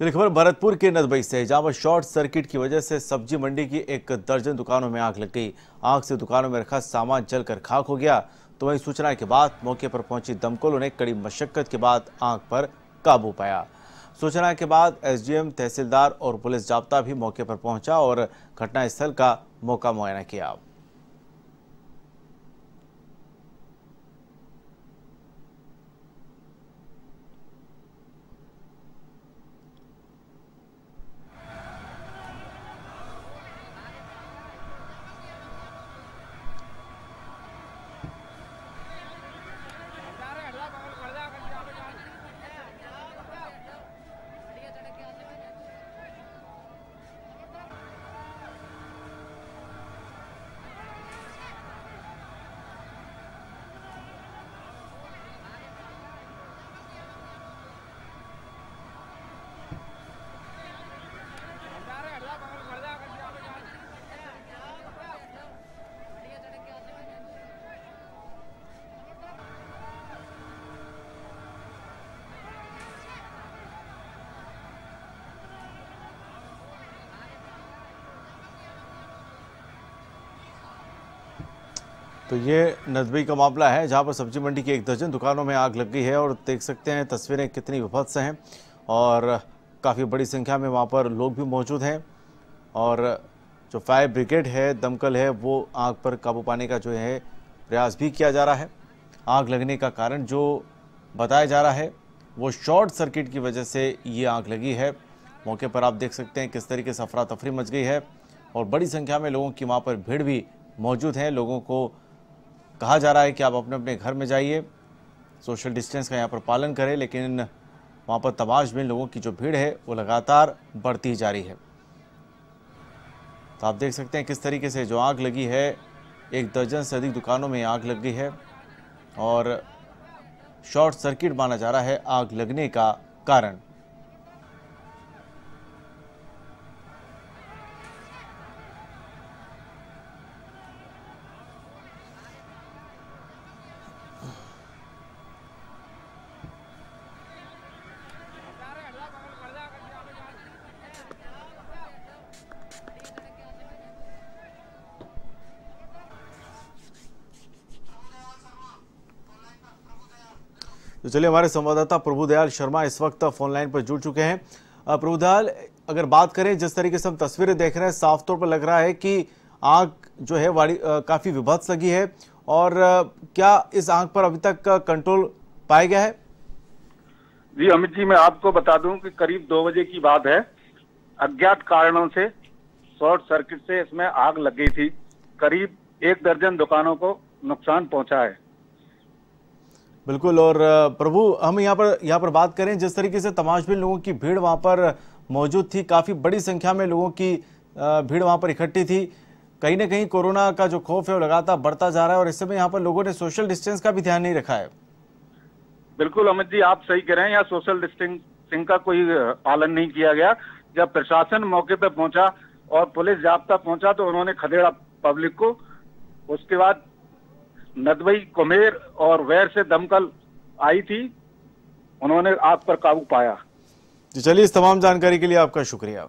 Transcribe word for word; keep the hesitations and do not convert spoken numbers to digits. तो खबर भरतपुर के नदबई से, जहां शॉर्ट सर्किट की वजह से सब्जी मंडी की एक दर्जन दुकानों में आग लग गई। आग से दुकानों में रखा सामान जलकर खाक हो गया। तो वहीं सूचना के बाद मौके पर पहुंची दमकलों ने कड़ी मशक्कत के बाद आग पर काबू पाया। सूचना के बाद एसडीएम, तहसीलदार और पुलिस जाब्ता भी मौके पर पहुंचा और घटनास्थल का मौका मुआयना किया। तो ये नदबई का मामला है, जहाँ पर सब्जी मंडी की एक दर्जन दुकानों में आग लग गई है और देख सकते हैं तस्वीरें कितनी विभत्स हैं और काफ़ी बड़ी संख्या में वहाँ पर लोग भी मौजूद हैं। और जो फायर ब्रिगेड है, दमकल है, वो आग पर काबू पाने का जो है प्रयास भी किया जा रहा है। आग लगने का कारण जो बताया जा रहा है वो शॉर्ट सर्किट की वजह से ये आग लगी है। मौके पर आप देख सकते हैं किस तरीके से अफरा तफरी मच गई है और बड़ी संख्या में लोगों की वहाँ पर भीड़ भी मौजूद है। लोगों को कहा जा रहा है कि आप अपने अपने घर में जाइए, सोशल डिस्टेंस का यहाँ पर पालन करें, लेकिन वहाँ पर तमाश में लोगों की जो भीड़ है वो लगातार बढ़ती जा रही है। तो आप देख सकते हैं किस तरीके से जो आग लगी है, एक दर्जन से अधिक दुकानों में आग लग गई है और शॉर्ट सर्किट माना जा रहा है आग लगने का कारण। तो चलिए, हमारे संवाददाता प्रभुदयाल शर्मा इस वक्त फोन लाइन पर जुड़ चुके हैं। प्रभुदयाल, अगर बात करें जिस तरीके से हम तस्वीरें देख रहे हैं, साफ तौर पर लग रहा है कि आग जो है वाड़ी काफ़ी विभत्स लगी है। और आ, क्या इस आग पर अभी तक कंट्रोल पाया गया है? जी अमित जी, मैं आपको बता दूं कि करीब दो बजे की बात है, अज्ञात कारणों से शॉर्ट सर्किट से इसमें आग लग गई थी। करीब एक दर्जन दुकानों को नुकसान पहुँचा है। बिल्कुल। और प्रभु, हम यहाँ पर यहाँ पर बात करें जिस तरीके से तमाशबीन लोगों की भीड़ वहाँ पर मौजूद थी, काफ़ी बड़ी संख्या में लोगों की भीड़ वहाँ पर इकट्ठी थी। कहीं ना कहीं कोरोना का जो खौफ है वो लगातार बढ़ता जा रहा है और इस समय यहाँ पर लोगों ने सोशल डिस्टेंस का भी ध्यान नहीं रखा है। बिल्कुल अमित जी, आप सही कह रहे हैं, यहाँ सोशल डिस्टेंसिंग का कोई पालन नहीं किया गया। जब प्रशासन मौके पर पहुँचा और पुलिस जाब्ता पहुँचा तो उन्होंने खदेड़ा पब्लिक को। उसके बाद नदबई, कुमेर और वैर से दमकल आई थी, उन्होंने आग पर काबू पाया। चलिए, इस तमाम जानकारी के लिए आपका शुक्रिया।